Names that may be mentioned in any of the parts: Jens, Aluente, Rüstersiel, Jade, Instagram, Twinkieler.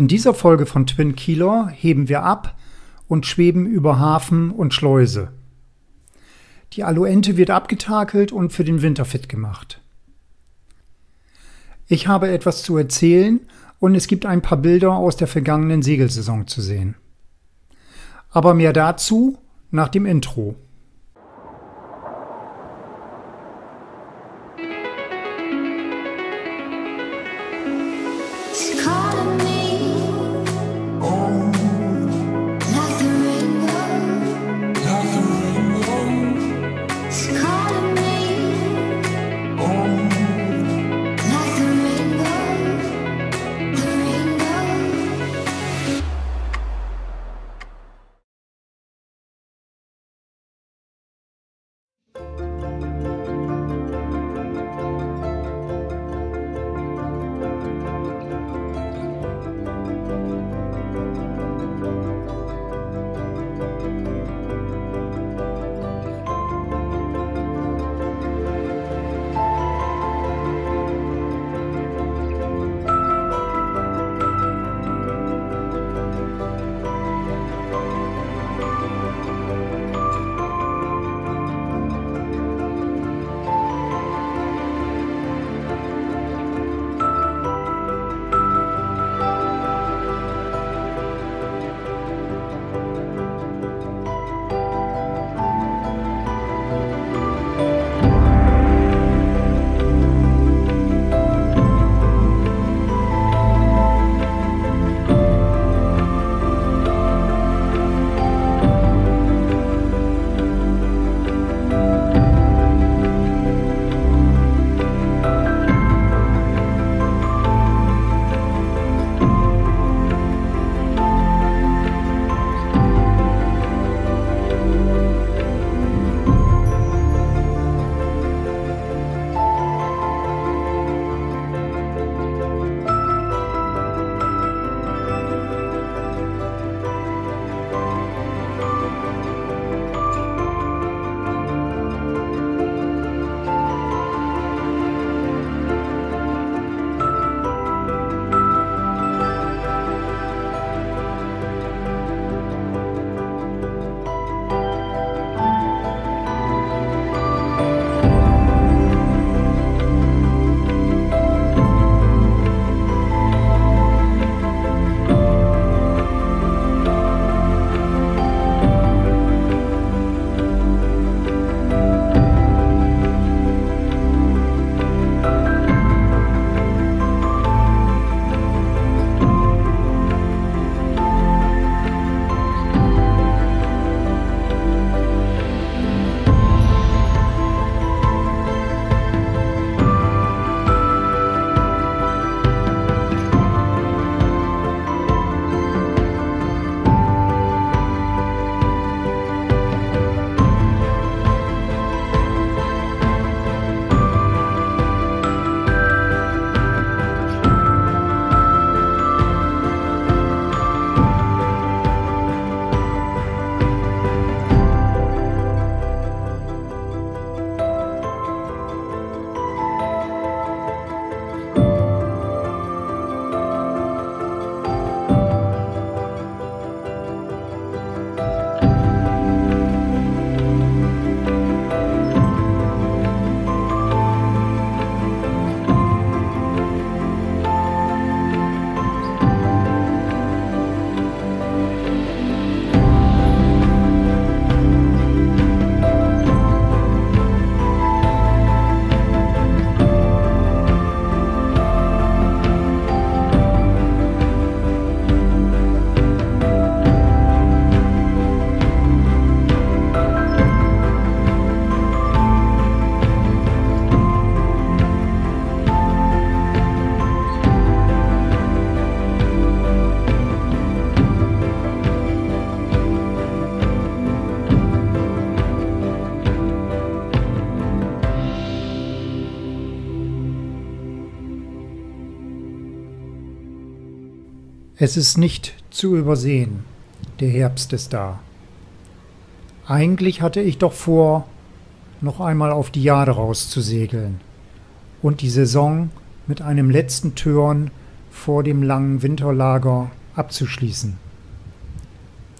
In dieser Folge von Twinkieler heben wir ab und schweben über Hafen und Schleuse. Die Aluente wird abgetakelt und für den Winter fit gemacht. Ich habe etwas zu erzählen und es gibt ein paar Bilder aus der vergangenen Segelsaison zu sehen. Aber mehr dazu nach dem Intro. Es ist nicht zu übersehen, der Herbst ist da. Eigentlich hatte ich doch vor, noch einmal auf die Jade rauszusegeln und die Saison mit einem letzten Turn vor dem langen Winterlager abzuschließen.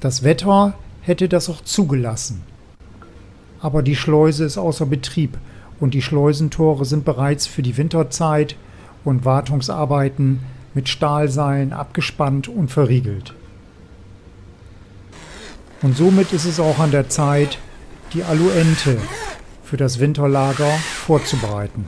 Das Wetter hätte das auch zugelassen. Aber die Schleuse ist außer Betrieb und die Schleusentore sind bereits für die Winterzeit und Wartungsarbeiten mit Stahlseilen abgespannt und verriegelt. Und somit ist es auch an der Zeit, die Aluente für das Winterlager vorzubereiten.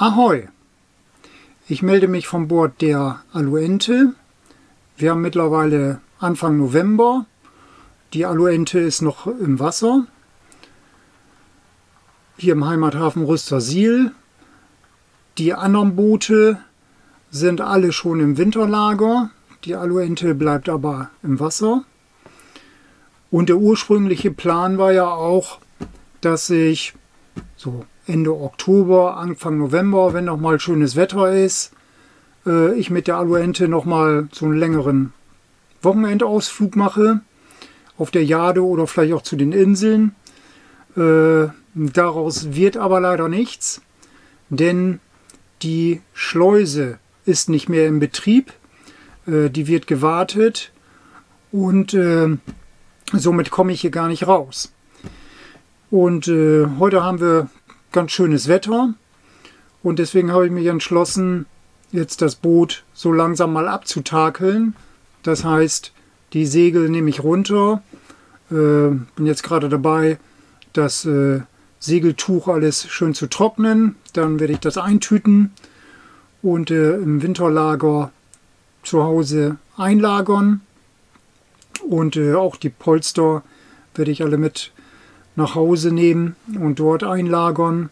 Ahoi! Ich melde mich vom Bord der Aluente. Wir haben mittlerweile Anfang November. Die Aluente ist noch im Wasser. Hier im Heimathafen Rüstersiel. Die anderen Boote sind alle schon im Winterlager. Die Aluente bleibt aber im Wasser. Und der ursprüngliche Plan war ja auch, dass ich so Ende Oktober, Anfang November, wenn nochmal schönes Wetter ist, ich mit der Aluente nochmal so einen längeren Wochenendausflug mache, auf der Jade oder vielleicht auch zu den Inseln. Daraus wird aber leider nichts, denn die Schleuse ist nicht mehr im Betrieb, die wird gewartet und somit komme ich hier gar nicht raus. Und heute haben wir ganz schönes Wetter und deswegen habe ich mich entschlossen, jetzt das Boot so langsam mal abzutakeln. Das heißt, die Segel nehme ich runter. Bin jetzt gerade dabei, das Segeltuch alles schön zu trocknen. Dann werde ich das eintüten und im Winterlager zu Hause einlagern. Und auch die Polster werde ich alle mit nach Hause nehmen und dort einlagern.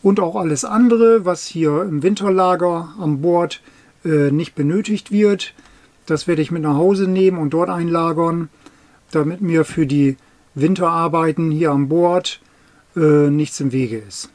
Und auch alles andere, was hier im Winterlager an Bord nicht benötigt wird, das werde ich mit nach Hause nehmen und dort einlagern, damit mir für die Winterarbeiten hier an Bord nichts im Wege ist.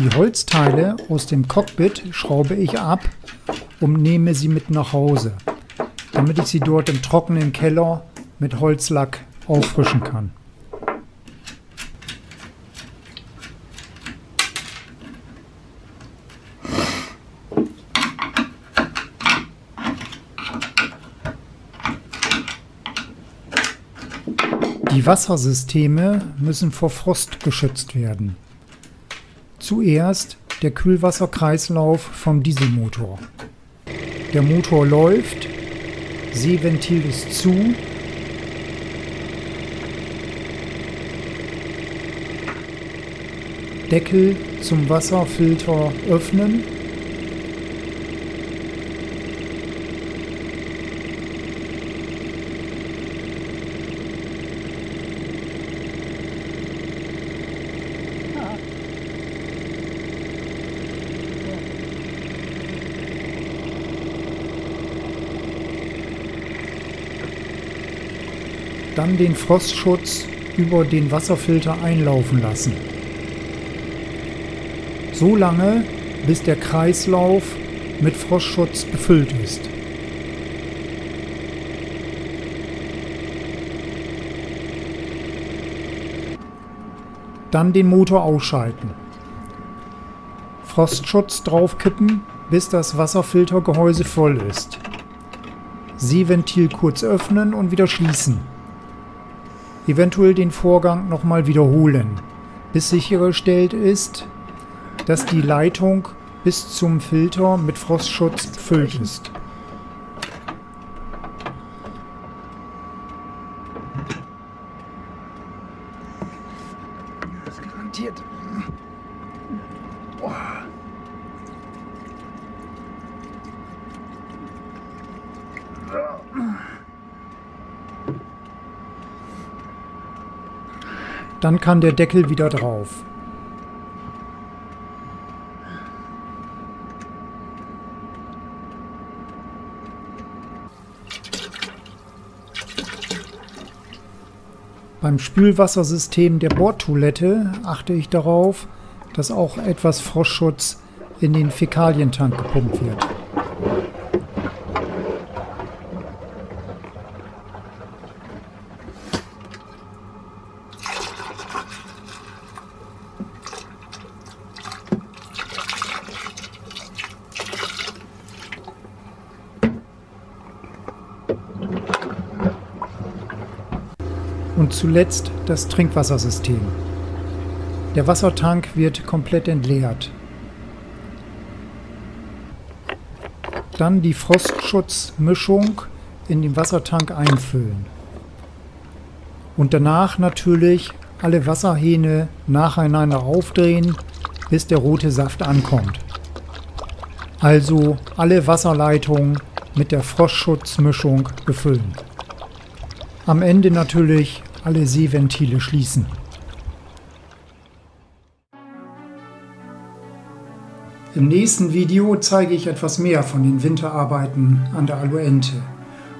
Die Holzteile aus dem Cockpit schraube ich ab und nehme sie mit nach Hause, damit ich sie dort im trockenen Keller mit Holzlack auffrischen kann. Die Wassersysteme müssen vor Frost geschützt werden. Zuerst der Kühlwasserkreislauf vom Dieselmotor. Der Motor läuft, Seeventil ist zu. Deckel zum Wasserfilter öffnen. Dann den Frostschutz über den Wasserfilter einlaufen lassen. So lange, bis der Kreislauf mit Frostschutz befüllt ist. Dann den Motor ausschalten. Frostschutz draufkippen, bis das Wasserfiltergehäuse voll ist. Seeventil kurz öffnen und wieder schließen. Eventuell den Vorgang nochmal wiederholen, bis sichergestellt ist, dass die Leitung bis zum Filter mit Frostschutz befüllt ist. Das ist garantiert. Boah. Dann kann der Deckel wieder drauf. Beim Spülwassersystem der Bordtoilette achte ich darauf, dass auch etwas Frostschutz in den Fäkalientank gepumpt wird. Und zuletzt das Trinkwassersystem. Der Wassertank wird komplett entleert. Dann die Frostschutzmischung in den Wassertank einfüllen. Und danach natürlich alle Wasserhähne nacheinander aufdrehen, bis der rote Saft ankommt. Also alle Wasserleitungen mit der Frostschutzmischung befüllen. Am Ende natürlich alle Seeventile schließen. Im nächsten Video zeige ich etwas mehr von den Winterarbeiten an der Aluente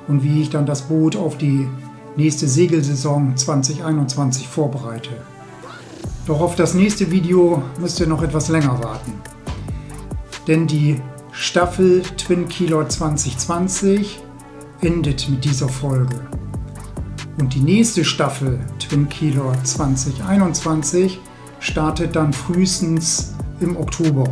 und wie ich dann das Boot auf die nächste Segelsaison 2021 vorbereite. Doch auf das nächste Video müsst ihr noch etwas länger warten. Denn die Staffel Twinkieler 2020 endet mit dieser Folge. Und die nächste Staffel, Twinkieler 2021, startet dann frühestens im Oktober.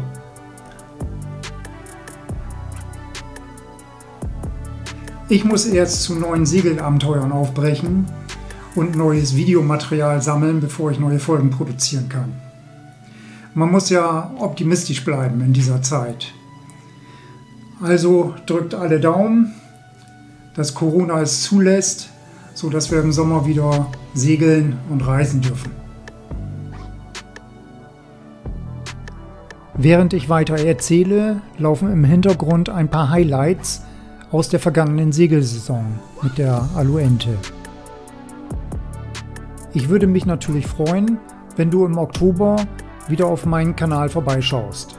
Ich muss erst zu neuen Segelabenteuern aufbrechen und neues Videomaterial sammeln, bevor ich neue Folgen produzieren kann. Man muss ja optimistisch bleiben in dieser Zeit. Also drückt alle Daumen, dass Corona es zulässt, sodass wir im Sommer wieder segeln und reisen dürfen. Während ich weiter erzähle, laufen im Hintergrund ein paar Highlights aus der vergangenen Segelsaison mit der Aluente. Ich würde mich natürlich freuen, wenn du im Oktober wieder auf meinen Kanal vorbeischaust.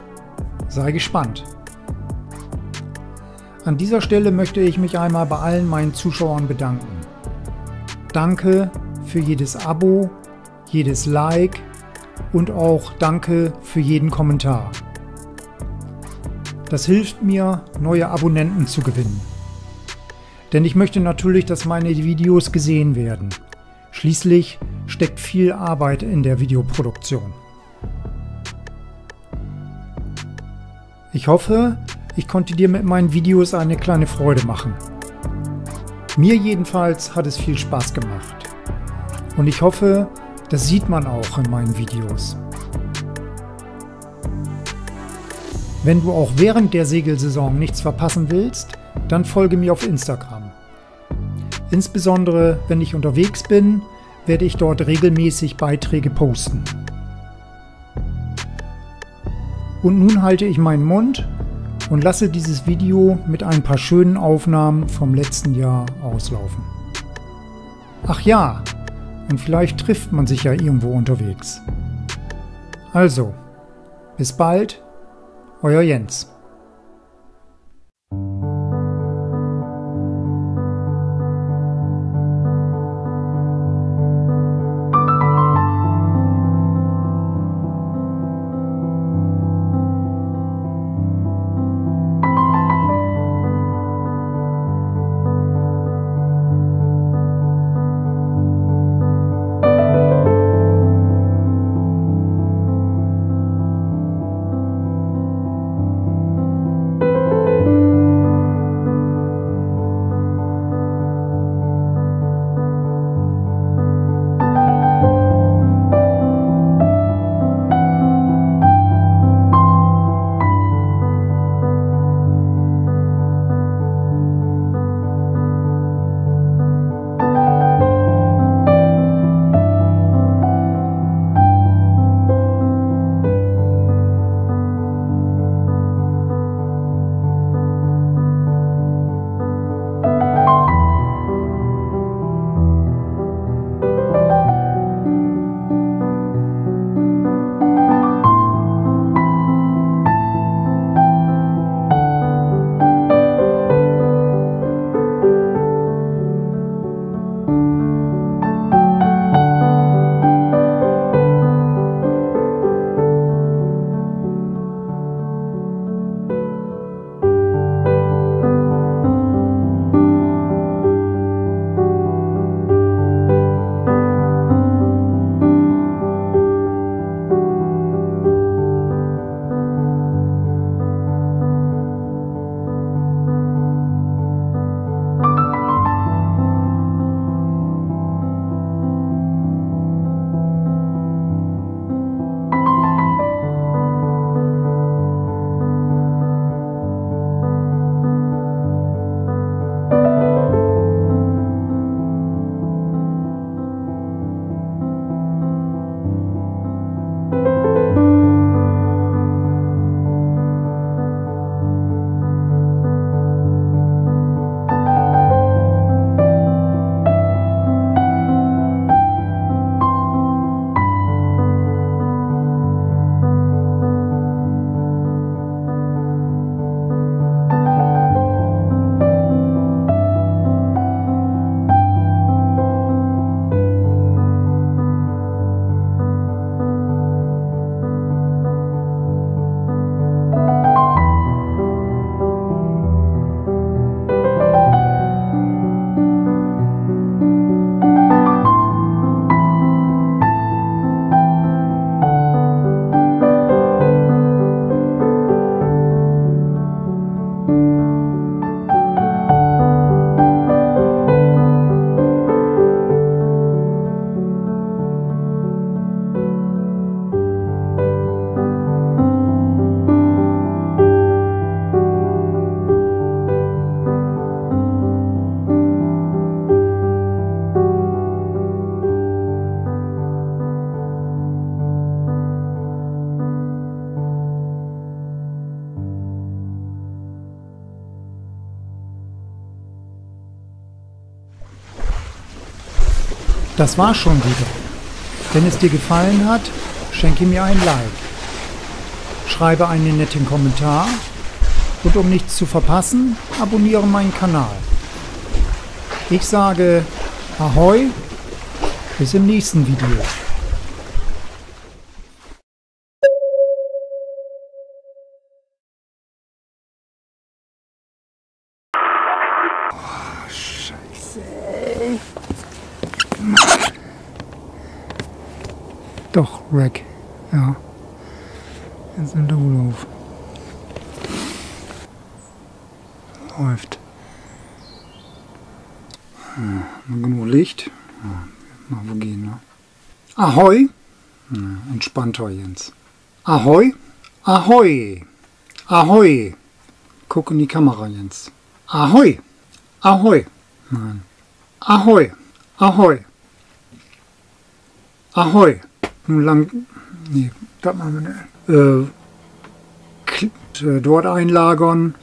Sei gespannt! An dieser Stelle möchte ich mich einmal bei allen meinen Zuschauern bedanken. Danke für jedes Abo, jedes Like und auch danke für jeden Kommentar. Das hilft mir, neue Abonnenten zu gewinnen. Denn ich möchte natürlich, dass meine Videos gesehen werden. Schließlich steckt viel Arbeit in der Videoproduktion. Ich hoffe, ich konnte dir mit meinen Videos eine kleine Freude machen. Mir jedenfalls hat es viel Spaß gemacht. Und ich hoffe, das sieht man auch in meinen Videos. Wenn du auch während der Segelsaison nichts verpassen willst, dann folge mir auf Instagram. Insbesondere, wenn ich unterwegs bin, werde ich dort regelmäßig Beiträge posten. Und nun halte ich meinen Mund und lasse dieses Video mit ein paar schönen Aufnahmen vom letzten Jahr auslaufen. Ach ja, und vielleicht trifft man sich ja irgendwo unterwegs. Also, bis bald, euer Jens. Das war's schon wieder. Wenn es dir gefallen hat, schenke mir ein Like. Schreibe einen netten Kommentar und um nichts zu verpassen, abonniere meinen Kanal. Ich sage Ahoi, bis im nächsten Video. Nein. Doch, Rack. Ja. Jetzt nimmt der Ruhe auf. Läuft. Ja, genug Licht. Ja, mal wo gehen, ne? Ahoi! Ja, entspannter Jens. Ahoi! Ahoi! Ahoi! Guck in die Kamera, Jens. Ahoi! Ahoi! Nein. Ahoi! Ahoi! Ahoi! Nun lang. Nee, das machen wir nicht. Dort einlagern.